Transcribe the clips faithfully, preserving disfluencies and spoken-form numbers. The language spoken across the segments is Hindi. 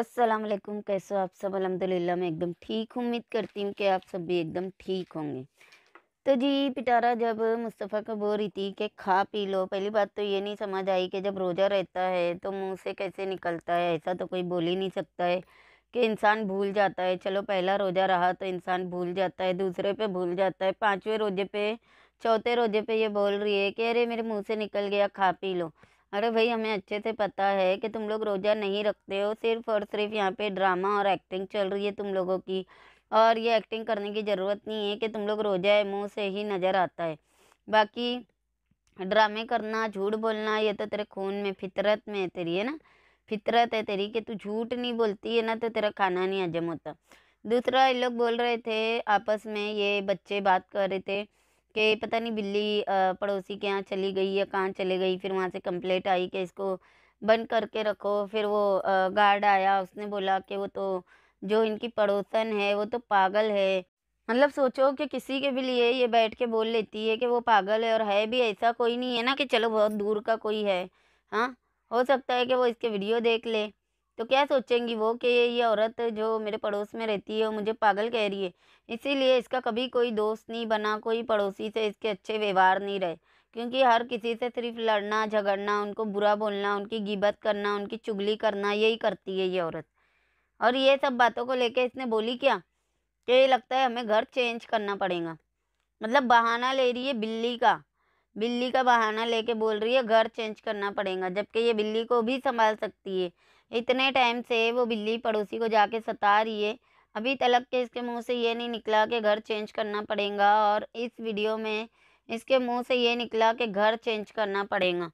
अस्सलाम वालेकुम, कैसे हो आप सब? अल्हम्दुलिल्लाह मैं एकदम ठीक हूँ। उम्मीद करती हूँ कि आप सब भी एकदम ठीक होंगे। तो जी पिटारा जब मुस्तफ़ा को बोल रही थी कि खा पी लो, पहली बात तो ये नहीं समझ आई कि जब रोज़ा रहता है तो मुंह से कैसे निकलता है। ऐसा तो कोई बोल ही नहीं सकता है कि इंसान भूल जाता है। चलो पहला रोज़ा रहा तो इंसान भूल जाता है, दूसरे पे भूल जाता है, पाँचवें रोजे पे, चौथे रोजे पे ये बोल रही है कि अरे मेरे मुँह से निकल गया, खा पी लो। अरे भाई, हमें अच्छे से पता है कि तुम लोग रोज़ा नहीं रखते हो, सिर्फ और सिर्फ यहाँ पे ड्रामा और एक्टिंग चल रही है तुम लोगों की। और ये एक्टिंग करने की ज़रूरत नहीं है कि तुम लोग रोज़ा है, मुँह से ही नज़र आता है। बाकी ड्रामे करना, झूठ बोलना, ये तो तेरे खून में, फितरत में है तेरी, है ना, फितरत है तेरी कि तू झूठ नहीं बोलती है ना, तो तेरा खाना नहीं हजम होता। दूसरा, ये लोग बोल रहे थे आपस में, ये बच्चे बात कर रहे थे कि पता नहीं बिल्ली पड़ोसी के यहाँ चली गई या कहाँ चले गई। फिर वहाँ से कंप्लेंट आई कि इसको बंद करके रखो। फिर वो गार्ड आया, उसने बोला कि वो तो जो इनकी पड़ोसन है वो तो पागल है। मतलब सोचो कि किसी के भी लिए ये बैठ के बोल लेती है कि वो पागल है, और है भी, ऐसा कोई नहीं है ना कि चलो बहुत दूर का कोई है। हाँ, हो सकता है कि वो इसके वीडियो देख ले तो क्या सोचेंगी वो कि ये औरत जो मेरे पड़ोस में रहती है वो मुझे पागल कह रही है। इसीलिए इसका कभी कोई दोस्त नहीं बना, कोई पड़ोसी से इसके अच्छे व्यवहार नहीं रहे, क्योंकि हर किसी से सिर्फ लड़ना, झगड़ना, उनको बुरा बोलना, उनकी गिबत करना, उनकी चुगली करना, यही करती है ये औरत। और ये सब बातों को लेके इसने बोली क्या कि लगता है हमें घर चेंज करना पड़ेगा। मतलब बहाना ले रही है बिल्ली का, बिल्ली का बहाना लेके बोल रही है घर चेंज करना पड़ेगा, जबकि ये बिल्ली को भी संभाल सकती है। इतने टाइम से वो बिल्ली पड़ोसी को जाके सता रही है, अभी तलक के इसके मुंह से ये नहीं निकला कि घर चेंज करना पड़ेगा। और इस वीडियो में इसके मुंह से ये निकला कि घर चेंज करना पड़ेगा।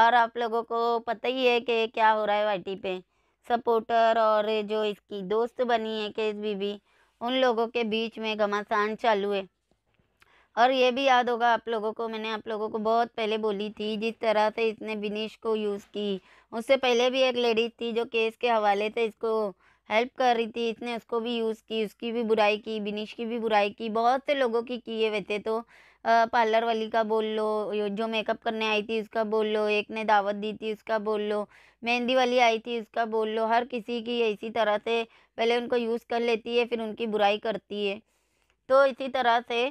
और आप लोगों को पता ही है कि क्या हो रहा है वाई टी पे, सपोर्टर और जो इसकी दोस्त बनी है केस बीबी, उन लोगों के बीच में घमासान चालू है। और ये भी याद होगा आप लोगों को, मैंने आप लोगों को बहुत पहले बोली थी, जिस तरह से इसने बिनीश को यूज़ की। उससे पहले भी एक लेडीज थी जो केस के हवाले से इसको हेल्प कर रही थी, इसने उसको भी यूज़ की, उसकी भी बुराई की, बिनीश की भी बुराई की, बहुत से लोगों की किए हुए थे। तो पार्लर वाली का बोल लो, जो मेकअप करने आई थी उसका बोल लो, एक ने दावत दी थी उसका बोल लो, मेहंदी वाली आई थी उसका बोल लो, हर किसी की इसी तरह से पहले उनको यूज़ कर लेती है फिर उनकी बुराई करती है। तो इसी तरह से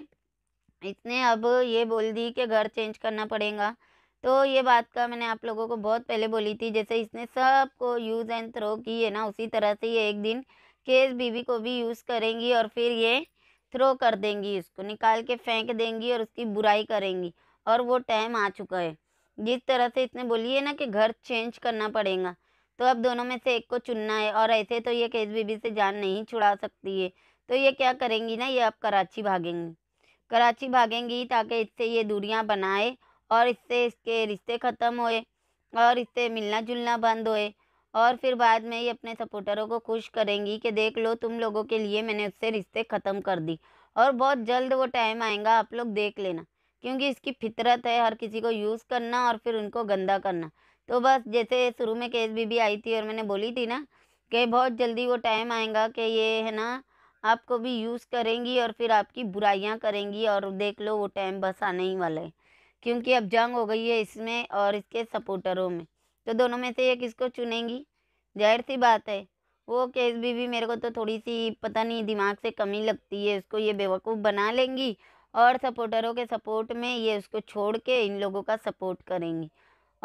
इसने अब ये बोल दी कि घर चेंज करना पड़ेगा। तो ये बात का मैंने आप लोगों को बहुत पहले बोली थी, जैसे इसने सबको यूज़ एंड थ्रो की है ना, उसी तरह से ये एक दिन केस बीवी को भी यूज़ करेंगी और फिर ये थ्रो कर देंगी, उसको निकाल के फेंक देंगी और उसकी बुराई करेंगी। और वो टाइम आ चुका है। जिस तरह से इसने बोली है ना कि घर चेंज करना पड़ेगा, तो अब दोनों में से एक को चुनना है, और ऐसे तो ये केस बीवी से जान नहीं छुड़ा सकती है। तो ये क्या करेंगी ना, ये अब कराची भागेंगी, कराची भागेंगी ताकि इससे ये दूरियां बनाए और इससे इसके रिश्ते ख़त्म होए और इससे मिलना जुलना बंद होए। और फिर बाद में ये अपने सपोर्टरों को खुश करेंगी कि देख लो तुम लोगों के लिए मैंने उससे रिश्ते ख़त्म कर दी। और बहुत जल्द वो टाइम आएगा, आप लोग देख लेना, क्योंकि इसकी फितरत है हर किसी को यूज़ करना और फिर उनको गंदा करना। तो बस जैसे शुरू में केस बीबी आई थी और मैंने बोली थी ना कि बहुत जल्दी वो टाइम आएगा कि ये है ना आपको भी यूज़ करेंगी और फिर आपकी बुराइयां करेंगी। और देख लो वो टाइम बस आने ही वाला है, क्योंकि अब जंग हो गई है इसमें और इसके सपोर्टरों में। तो दोनों में से ये किसको चुनेंगी, जाहिर सी बात है। वो केस बीवी मेरे को तो थोड़ी सी पता नहीं दिमाग से कमी लगती है, उसको ये बेवकूफ़ बना लेंगी और सपोर्टरों के सपोर्ट में ये उसको छोड़ के इन लोगों का सपोर्ट करेंगी।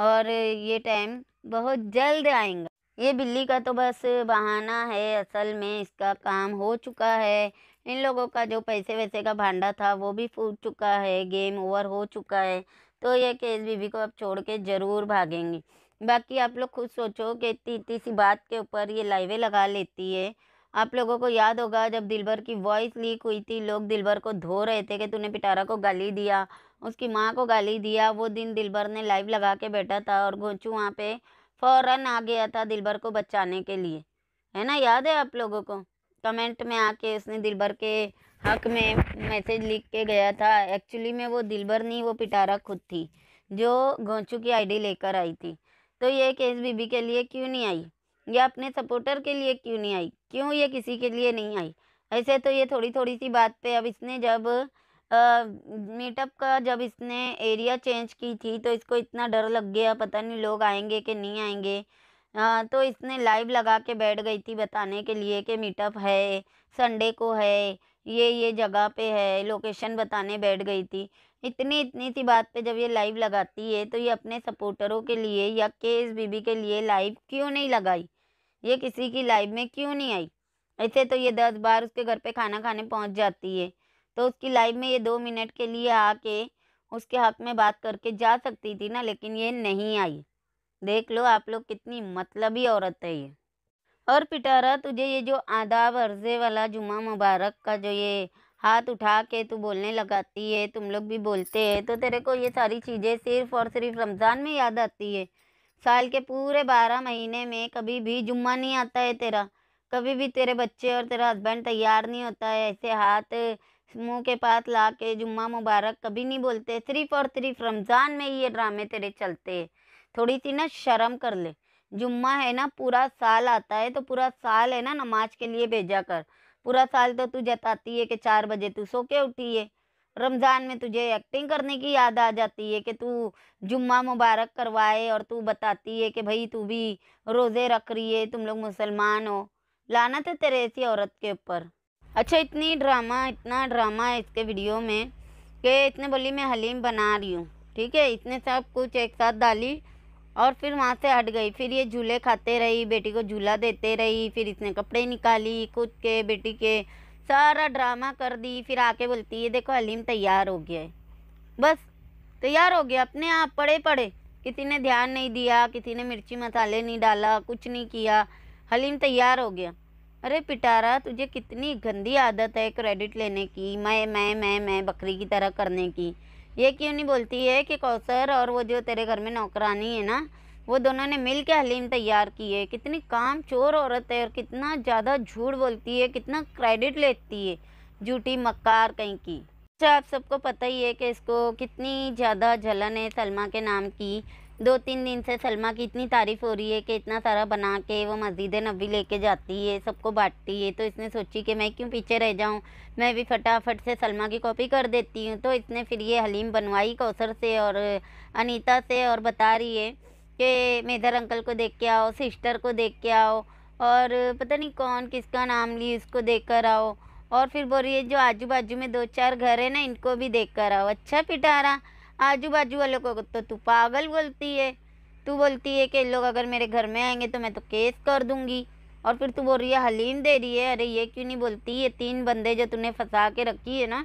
और ये टाइम बहुत जल्द आएगा। ये बिल्ली का तो बस बहाना है, असल में इसका काम हो चुका है। इन लोगों का जो पैसे वैसे का भांडा था वो भी फूट चुका है, गेम ओवर हो चुका है। तो ये केस बीवी को अब छोड़ के ज़रूर भागेंगी। बाकी आप लोग खुद सोचो कि इतनी इतनी सी बात के ऊपर ये लाइवें लगा लेती है। आप लोगों को याद होगा जब दिलबर की वॉइस लीक हुई थी, लोग दिलबर को धो रहे थे कि तूने पिटारा को गाली दिया, उसकी माँ को गाली दिया। वो दिन दिलबर ने लाइव लगा के बैठा था और गोचू वहाँ पे फ़ौरन आ गया था दिलबर को बचाने के लिए, है ना, याद है आप लोगों को। कमेंट में आके उसने दिलबर के हक में मैसेज लिख के गया था। एक्चुअली में वो दिलबर नहीं, वो पिटारा खुद थी जो गोंचू की आईडी लेकर आई थी। तो ये केस बीबी के लिए क्यों नहीं आई, या अपने सपोर्टर के लिए क्यों नहीं आई, क्यों ये किसी के लिए नहीं आई। ऐसे तो ये थोड़ी थोड़ी सी बात पे, अब इसने जब मीटअप का जब इसने एरिया चेंज की थी तो इसको इतना डर लग गया, पता नहीं लोग आएंगे कि नहीं आएंगे। आ, तो इसने लाइव लगा के बैठ गई थी बताने के लिए कि मीटअप है, संडे को है, ये ये जगह पे है, लोकेशन बताने बैठ गई थी। इतनी इतनी सी बात पे जब ये लाइव लगाती है तो ये अपने सपोर्टरों के लिए या केस बीबी के लिए लाइव क्यों नहीं लगाई, ये किसी की लाइव में क्यों नहीं आई। ऐसे तो ये दस बार उसके घर पे खाना खाने पहुंच जाती है, तो उसकी लाइव में ये दो मिनट के लिए आके उसके हक में बात करके जा सकती थी ना, लेकिन ये नहीं आई। देख लो आप लोग कितनी मतलबी औरत है ये। और पिटारा, तुझे ये जो आदाब अर्जे वाला जुमा मुबारक का जो ये हाथ उठा के तू बोलने लगाती है, तुम लोग भी बोलते हैं, तो तेरे को ये सारी चीज़ें सिर्फ और सिर्फ रमज़ान में याद आती है। साल के पूरे बारह महीने में कभी भी जुम्मा नहीं आता है तेरा, कभी भी तेरे बच्चे और तेरा हस्बैंड तैयार नहीं होता है, ऐसे हाथ मुंह के पास ला के जुम्मा मुबारक कभी नहीं बोलते। सिर्फ और सिर्फ रमज़ान में ही ये ड्रामे तेरे चलते हैं। थोड़ी सी ना शर्म कर ले। जुम्मा है ना, पूरा साल आता है, तो पूरा साल है ना नमाज के लिए भेजा कर। पूरा साल तो तू जताती है कि चार बजे तू सो के उठी है, रमज़ान में तुझे एक्टिंग करने की याद आ जाती है कि तू जुम्मा मुबारक करवाए और तू बताती है कि भाई तू भी रोज़े रख रही है, तुम लोग मुसलमान हो। लानत है तेरे ऐसी औरत के ऊपर। अच्छा, इतनी ड्रामा इतना ड्रामा है इसके वीडियो में कि इसने बोली मैं हलीम बना रही हूँ, ठीक है, इसने सब कुछ एक साथ डाली और फिर वहाँ से हट गई। फिर ये झूले खाते रही, बेटी को झूला देते रही, फिर इसने कपड़े निकाली खुद के, बेटी के, सारा ड्रामा कर दी। फिर आके बोलती है देखो हलीम तैयार हो गया है, बस तैयार हो गया अपने आप, पड़े पड़े, किसी ने ध्यान नहीं दिया, किसी ने मिर्ची मसाले नहीं डाला, कुछ नहीं किया, हलीम तैयार हो गया। अरे पिटारा, तुझे कितनी गंदी आदत है क्रेडिट लेने की, मैं मैं मैं मैं बकरी की तरह करने की। ये क्यों नहीं बोलती है कि कौसर और वो जो तेरे घर में नौकरानी है ना, वो दोनों ने मिल के हलीम तैयार की है। कितनी काम चोर औरत है और कितना ज़्यादा झूठ बोलती है, कितना क्रेडिट लेती है, झूठी मक्कार कहीं की। अच्छा, आप सबको पता ही है कि इसको कितनी ज़्यादा जलन है सलमा के नाम की। दो तीन दिन से सलमा की इतनी तारीफ़ हो रही है कि इतना सारा बना के वो मस्जिद नबी लेके जाती है, सबको बांटती है। तो इसने सोची कि मैं क्यों पीछे रह जाऊं, मैं भी फटाफट से सलमा की कॉपी कर देती हूं। तो इसने फिर ये हलीम बनवाई कौसर से और अनीता से और बता रही है कि मेजर अंकल को देख के आओ, सिस्टर को देख के आओ और पता नहीं कौन किसका नाम ली, उसको देख कर आओ। और फिर बोल रही है जो आजू बाजू में दो चार घर है ना, इनको भी देख कर आओ। अच्छा पिटारा, आजू बाजू वालों को तो तू पागल बोलती है, तू बोलती है कि लोग अगर मेरे घर में आएंगे तो मैं तो केस कर दूंगी। और फिर तू बोल रही है हलीम दे रही है। अरे ये क्यों नहीं बोलती, ये तीन बंदे जो तूने फंसा के रखी है ना,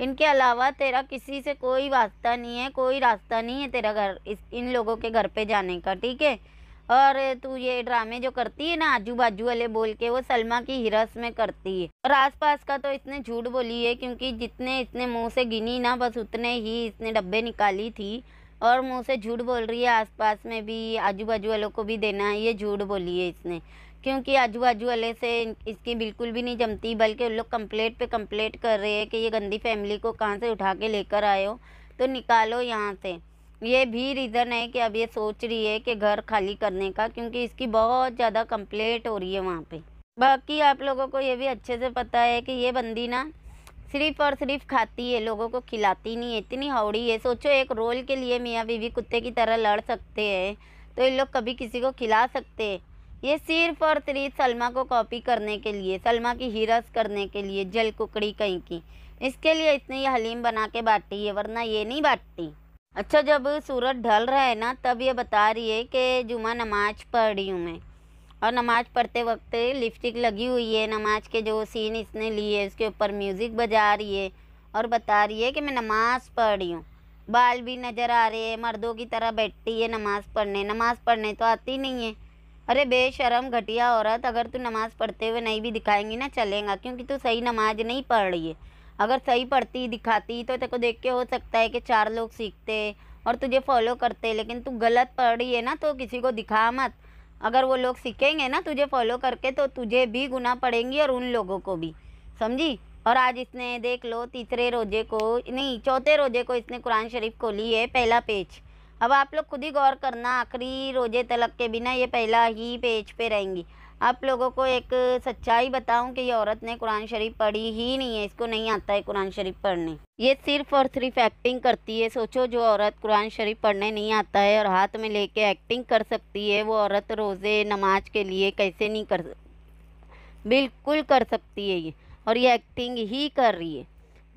इनके अलावा तेरा किसी से कोई वास्ता नहीं है, कोई रास्ता नहीं है तेरा घर इस इन लोगों के घर पे जाने का, ठीक है। और तू ये ड्रामे जो करती है ना आजू बाजू वाले बोल के, वो सलमा की हिरास में करती है। और आसपास का तो इसने झूठ बोली है, क्योंकि जितने इसने मुंह से गिनी ना बस उतने ही इसने डब्बे निकाली थी और मुंह से झूठ बोल रही है। आसपास में भी आजू बाजू वालों को भी देना है, ये झूठ बोली है इसने, क्योंकि आजू बाजू वाले से इसकी बिल्कुल भी नहीं जमती, बल्कि उन लोग कंप्लेंट पे कंप्लेंट कर रहे हैं कि ये गंदी फैमिली को कहाँ से उठा के लेकर आए हो, तो निकालो यहाँ से। ये भी रीज़न है कि अब ये सोच रही है कि घर खाली करने का, क्योंकि इसकी बहुत ज़्यादा कंप्लेंट हो रही है वहाँ पे। बाकी आप लोगों को ये भी अच्छे से पता है कि ये बंदी ना सिर्फ और सिर्फ खाती है, लोगों को खिलाती नहीं है, इतनी हावड़ी है। सोचो एक रोल के लिए मियाँ बीवी कुत्ते की तरह लड़ सकते हैं, तो ये लोग कभी किसी को खिला सकते हैं। ये सिर्फ और सिर्फ सलमा को कॉपी करने के लिए, सलमा की हिरास करने के लिए, जल कुकड़ी कहीं की, इसके लिए इसने ये हलीम बना के बांटी है, वरना ये नहीं बांटती। अच्छा, जब सूरज ढल रहा है ना तब ये बता रही है कि जुमा नमाज पढ़ रही हूँ मैं, और नमाज पढ़ते वक्त लिपस्टिक लगी हुई है, नमाज के जो सीन इसने लिए उसके ऊपर म्यूज़िक बजा रही है और बता रही है कि मैं नमाज पढ़ रही हूँ। बाल भी नज़र आ रहे हैं, मर्दों की तरह बैठती है नमाज पढ़ने, नमाज पढ़ने तो आती नहीं है। अरे बेशरम घटिया औरत, अगर तू नमाज पढ़ते हुए नहीं भी दिखाएंगी ना चलेगा, क्योंकि तू सही नमाज नहीं पढ़ रही है। अगर सही पढ़ती दिखाती तो तेको देख के हो सकता है कि चार लोग सीखते और तुझे फॉलो करते, लेकिन तू गलत पढ़ रही है ना, तो किसी को दिखा मत। अगर वो लोग सीखेंगे ना तुझे फॉलो करके, तो तुझे भी गुनाह पड़ेंगी और उन लोगों को भी, समझी। और आज इसने देख लो तीसरे रोजे को, नहीं चौथे रोजे को इसने कुरान शरीफ खोली है, पहला पेज। अब आप लोग खुद ही गौर करना, आखिरी रोजे तलक के बिना ये पहला ही पेज पे रहेंगी। आप लोगों को एक सच्चाई बताऊं कि ये औरत ने कुरान शरीफ पढ़ी ही नहीं है, इसको नहीं आता है कुरान शरीफ पढ़ने। ये सिर्फ और सिर्फ एक्टिंग करती है। सोचो, जो औरत कुरान शरीफ पढ़ने नहीं आता है और हाथ में लेके एक्टिंग कर सकती है, वो औरत रोज़े नमाज के लिए कैसे नहीं कर, बिल्कुल कर सकती है ये। और ये एक्टिंग ही कर रही है,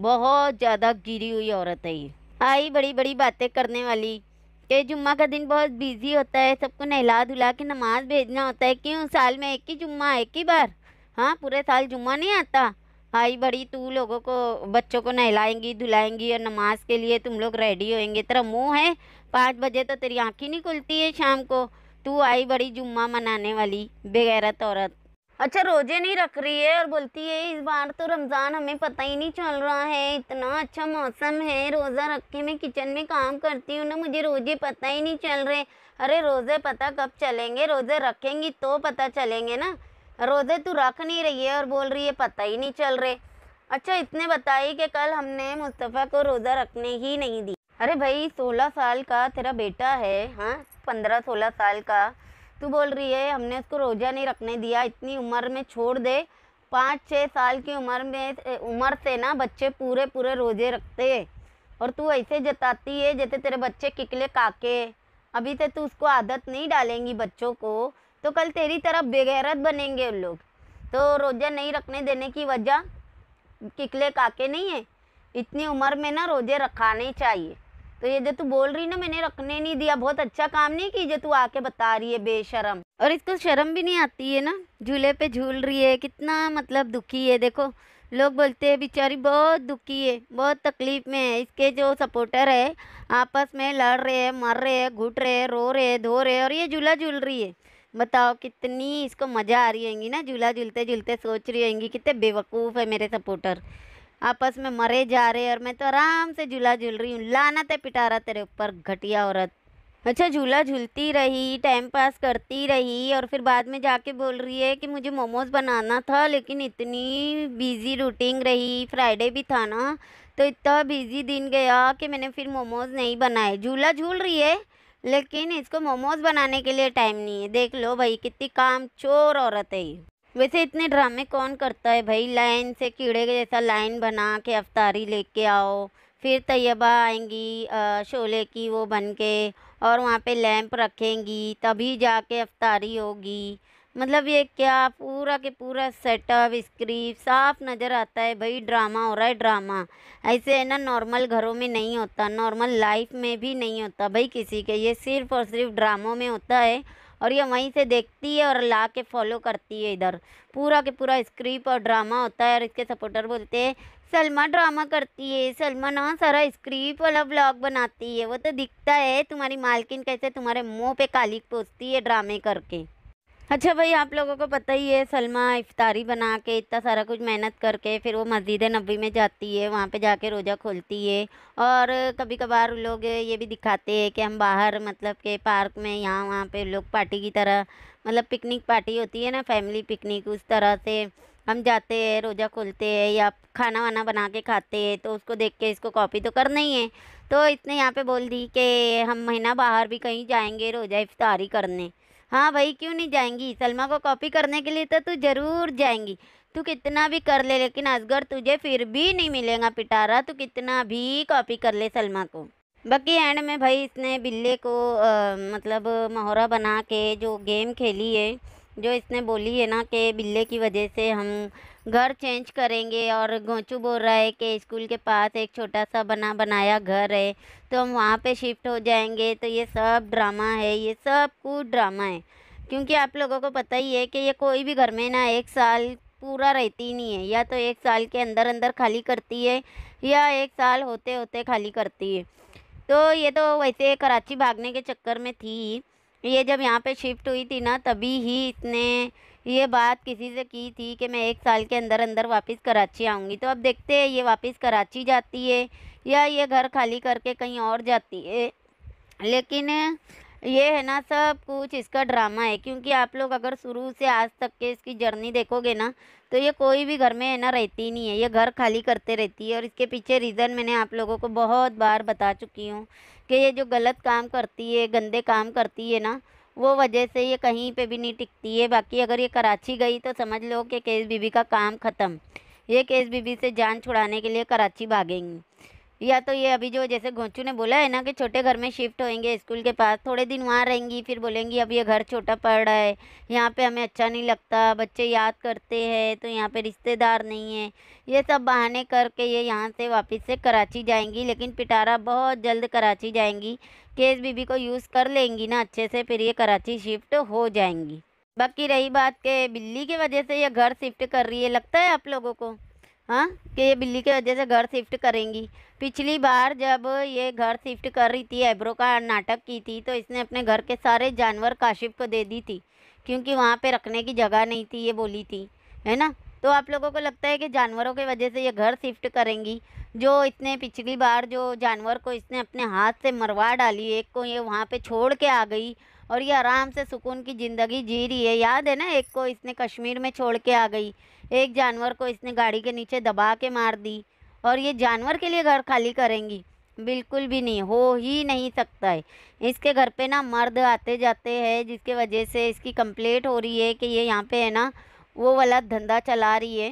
बहुत ज़्यादा गिरी हुई औरत है ये। आई बड़ी बड़ी बातें करने वाली कि जुम्मा का दिन बहुत बिजी होता है, सबको नहला धुला के नमाज भेजना होता है। क्यों? साल में एक ही जुम्मा, एक ही बार। हाँ, पूरे साल जुम्मा नहीं आता। आई बड़ी तू लोगों को, बच्चों को नहलाएंगी धुलाएंगी और नमाज के लिए तुम लोग रेडी होएंगे। तेरा मुँह है, पाँच बजे तो तेरी आँख ही नहीं खुलती है शाम को। तू आई बड़ी जुम्मा मनाने वाली बेगैरत औरत। अच्छा, रोजे नहीं रख रही है और बोलती है इस बार तो रमज़ान हमें पता ही नहीं चल रहा है, इतना अच्छा मौसम है, रोज़ा रख के मैं किचन में काम करती हूँ ना, मुझे रोजे पता ही नहीं चल रहे। अरे रोज़े पता कब चलेंगे? रोज़े रखेंगी तो पता चलेंगे ना। रोज़े तू रख नहीं रही है और बोल रही है पता ही नहीं चल रहे। अच्छा, इतने बताई कि कल हमने मुस्तफ़ा को रोज़ा रखने ही नहीं दी। अरे भाई, सोलह साल का तेरा बेटा है, हाँ, पंद्रह सोलह साल का। तू बोल रही है हमने उसको रोज़ा नहीं रखने दिया। इतनी उम्र में छोड़ दे, पाँच छः साल की उम्र में उम्र से ना बच्चे पूरे पूरे रोज़े रखते हैं। और तू ऐसे जताती है जैसे तेरे बच्चे किकले काके। अभी से तू उसको आदत नहीं डालेंगी बच्चों को, तो कल तेरी तरह बेगैरत बनेंगे उन लोग। तो रोज़ा नहीं रखने देने की वजह किकले काके नहीं है, इतनी उम्र में ना रोज़े रखाने चाहिए। तो ये जो तू बोल रही ना मैंने रखने नहीं दिया, बहुत अच्छा काम नहीं की जो तू आके बता रही है बेशरम। और इसको शर्म भी नहीं आती है ना, झूले पे झूल रही है। कितना मतलब दुखी है। देखो, लोग बोलते हैं बेचारी बहुत दुखी है, बहुत तकलीफ़ में है। इसके जो सपोर्टर है आपस में लड़ रहे हैं, मर रहे हैं, घुट रहे हैं, रो रहे हैं, धो रहे हैं, और ये झूला झूल रही है। बताओ कितनी इसको मज़ा आ रही होगी ना झूला झूलते झूलते। सोच रही होंगी कितने बेवकूफ़ है मेरे सपोर्टर, आपस में मरे जा रहे और मैं तो आराम से झूला झूल रही हूँ। लानत है पिटारा तेरे ऊपर, घटिया औरत। अच्छा, झूला झूलती रही, टाइम पास करती रही, और फिर बाद में जाके बोल रही है कि मुझे मोमोज बनाना था लेकिन इतनी बिजी रूटीन रही, फ्राइडे भी था ना, तो इतना बिजी दिन गया कि मैंने फिर मोमोज नहीं बनाए। झूला झूल रही है लेकिन इसको मोमोज बनाने के लिए टाइम नहीं है। देख लो भाई, कितनी कामचोर औरत है ये। वैसे इतने ड्रामे कौन करता है भाई? लाइन से कीड़े के जैसा लाइन बना के अफ्तारी लेके आओ, फिर तैयबा आएंगी शोले की वो बन के, और वहाँ पे लैंप रखेंगी तभी जाके अफ्तारी होगी। मतलब ये क्या पूरा के पूरा सेटअप स्क्रिप्ट साफ नज़र आता है भाई, ड्रामा हो रहा है ड्रामा। ऐसे है ना नॉर्मल घरों में नहीं होता, नॉर्मल लाइफ में भी नहीं होता भाई किसी के। ये सिर्फ़ और सिर्फ ड्रामों में होता है और ये वहीं से देखती है और ला के फॉलो करती है। इधर पूरा के पूरा स्क्रिप्ट और ड्रामा होता है। और इसके सपोर्टर बोलते हैं सलमा ड्रामा करती है, सलमा ना सारा स्क्रिप्ट वाला ब्लॉग बनाती है। वो तो दिखता है तुम्हारी मालकिन कैसे तुम्हारे मुंह पे काली पोसती है ड्रामे करके। अच्छा भाई, आप लोगों को पता ही है सलमा इफ्तारी बना के इतना सारा कुछ मेहनत करके फिर वो मस्जिद नबी में जाती है, वहाँ पे जाके रोज़ा खोलती है। और कभी कभार लोग ये भी दिखाते हैं कि हम बाहर मतलब के पार्क में यहाँ वहाँ पे लोग पार्टी की तरह, मतलब पिकनिक पार्टी होती है ना, फैमिली पिकनिक, उस तरह से हम जाते हैं, रोज़ा खोलते हैं या खाना वाना बना के खाते हैं। तो उसको देख के इसको कॉपी तो करना ही है। तो इसने यहाँ पर बोल दी कि हम महीना बाहर भी कहीं जाएँगे रोज़ा इफ्तारी करने। हाँ भाई, क्यों नहीं जाएंगी? सलमा को कॉपी करने के लिए तो तू ज़रूर जाएंगी। तू कितना भी कर ले लेकिन असगर तुझे फिर भी नहीं मिलेगा पिटारा, तू कितना भी कॉपी कर ले सलमा को। बाकी एंड में भाई इसने बिल्ले को आ, मतलब मोहरा बना के जो गेम खेली है, जो इसने बोली है ना कि बिल्ले की वजह से हम घर चेंज करेंगे। और गोंचू बोल रहा है कि स्कूल के पास एक छोटा सा बना बनाया घर है तो हम वहाँ पे शिफ्ट हो जाएंगे। तो ये सब ड्रामा है, ये सब कुछ ड्रामा है। क्योंकि आप लोगों को पता ही है कि ये कोई भी घर में ना एक साल पूरा रहती नहीं है, या तो एक साल के अंदर अंदर खाली करती है या एक साल होते होते खाली करती है। तो ये तो वैसे कराची भागने के चक्कर में थी। ये जब यहाँ पे शिफ्ट हुई थी ना तभी ही इसने ये बात किसी से की थी कि मैं एक साल के अंदर अंदर वापस कराची आऊँगी। तो अब देखते हैं ये वापस कराची जाती है या ये घर खाली करके कहीं और जाती है। लेकिन ये है ना सब कुछ इसका ड्रामा है। क्योंकि आप लोग अगर शुरू से आज तक के इसकी जर्नी देखोगे ना तो ये कोई भी घर में है ना रहती नहीं है, ये घर खाली करते रहती है। और इसके पीछे रीज़न मैंने आप लोगों को बहुत बार बता चुकी हूँ कि ये जो गलत काम करती है, गंदे काम करती है ना, वो वजह से ये कहीं पे भी नहीं टिकती है। बाकी अगर ये कराची गई तो समझ लो कि केस बीबी का काम ख़त्म, ये केस बीबी से जान छुड़ाने के लिए कराची भागेंगी। या तो ये अभी जो जैसे घोंचू ने बोला है ना कि छोटे घर में शिफ्ट होएंगे स्कूल के पास, थोड़े दिन वहाँ रहेंगी, फिर बोलेंगी अब ये घर छोटा पड़ रहा है, यहाँ पे हमें अच्छा नहीं लगता, बच्चे याद करते हैं तो यहाँ पे रिश्तेदार नहीं है, ये सब बहाने करके ये यहाँ से वापस से कराची जाएंगी। लेकिन पिटारा बहुत जल्द कराची जाएंगी, केस बीबी को यूज़ कर लेंगी ना अच्छे से, फिर ये कराची शिफ्ट हो जाएंगी। बाकी रही बात के बिल्ली की वजह से ये घर शिफ्ट कर रही है, लगता है आप लोगों को हाँ कि ये बिल्ली की वजह से घर शिफ्ट करेंगी। पिछली बार जब ये घर शिफ्ट कर रही थी, एब्रो का नाटक की थी, तो इसने अपने घर के सारे जानवर काशिफ को दे दी थी क्योंकि वहाँ पे रखने की जगह नहीं थी, ये बोली थी, है ना। तो आप लोगों को लगता है कि जानवरों की वजह से ये घर शिफ्ट करेंगी। जो इसने पिछली बार जो जानवर को इसने अपने हाथ से मरवा डाली, एक को ये वहाँ पे छोड़ के आ गई और ये आराम से सुकून की ज़िंदगी जी रही है, याद है ना। एक को इसने कश्मीर में छोड़ के आ गई, एक जानवर को इसने गाड़ी के नीचे दबा के मार दी, और ये जानवर के लिए घर खाली करेंगी, बिल्कुल भी नहीं, हो ही नहीं सकता है। इसके घर पे ना मर्द आते जाते हैं, जिसके वजह से इसकी कंप्लेंट हो रही है कि ये यहाँ पे है ना वो वाला धंधा चला रही है,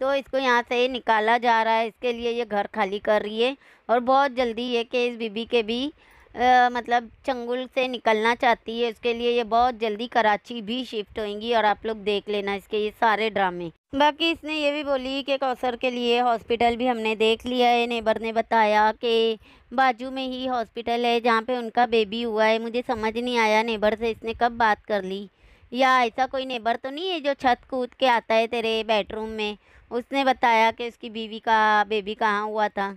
तो इसको यहाँ से निकाला जा रहा है, इसके लिए ये घर खाली कर रही है। और बहुत जल्दी ये केस बीबी के भी आ, मतलब चंगुल से निकलना चाहती है, उसके लिए ये बहुत जल्दी कराची भी शिफ्ट होएंगी और आप लोग देख लेना इसके ये सारे ड्रामे। बाकी इसने ये भी बोली कि कौसर के लिए हॉस्पिटल भी हमने देख लिया है, नेबर ने बताया कि बाजू में ही हॉस्पिटल है जहाँ पे उनका बेबी हुआ है। मुझे समझ नहीं आया नेबर से इसने कब बात कर ली, या ऐसा कोई नेबर तो नहीं है जो छत कूद के आता है तेरे बेडरूम में। उसने बताया कि उसकी बीवी का बेबी कहाँ हुआ था,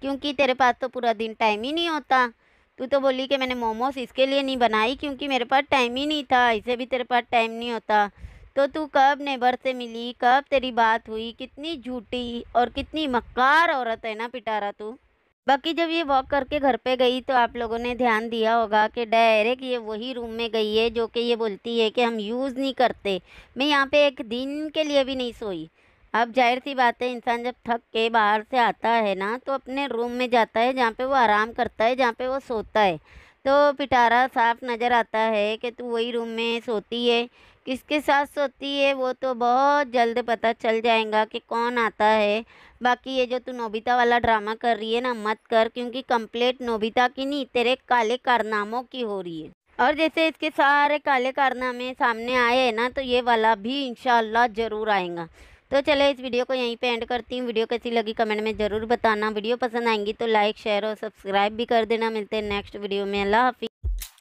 क्योंकि तेरे पास तो पूरा दिन टाइम ही नहीं होता। तू तो बोली कि मैंने मोमोस इसके लिए नहीं बनाई क्योंकि मेरे पास टाइम ही नहीं था, ऐसे भी तेरे पास टाइम नहीं होता। तो तू कब नेबर से मिली, कब तेरी बात हुई? कितनी झूठी और कितनी मक्कार औरत है ना पिटारा तू। बाकी जब ये वॉक करके घर पे गई तो आप लोगों ने ध्यान दिया होगा कि डायरेक्ट ये वही रूम में गई है जो कि ये बोलती है कि हम यूज़ नहीं करते, मैं यहाँ पे एक दिन के लिए भी नहीं सोई। अब जाहिर सी बात है, इंसान जब थक के बाहर से आता है ना तो अपने रूम में जाता है जहाँ पे वो आराम करता है, जहाँ पे वो सोता है। तो पिटारा साफ नज़र आता है कि तू वही रूम में सोती है, किसके साथ सोती है वो तो बहुत जल्द पता चल जाएगा कि कौन आता है। बाकी ये जो तू नोबिता वाला ड्रामा कर रही है ना, मत कर, क्योंकि कंप्लेंट नोबिता की नहीं तेरे काले कारनामों की हो रही है। और जैसे इसके सारे काले कारनामे सामने आए हैं ना, तो ये वाला भी इंशाल्लाह ज़रूर आएगा। तो चले इस वीडियो को यहीं पे एंड करती हूँ। वीडियो कैसी लगी कमेंट में ज़रूर बताना, वीडियो पसंद आएंगी तो लाइक शेयर और सब्सक्राइब भी कर देना। मिलते हैं नेक्स्ट वीडियो में, अल्लाह हाफिज़।